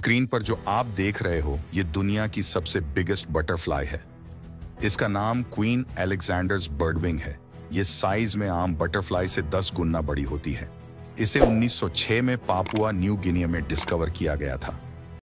Screen पर जो आप देख रहे हो ये दुनिया की सबसे बिगेस्ट बटरफ्लाई है। इसका नाम क्वीन एलेक्जेंडर्स बर्डविंग है। ये साइज में आम बटरफ्लाई से 10 गुना बड़ी होती है। इसे 1906 में पापुआ न्यू गिनी में डिस्कवर किया गया था।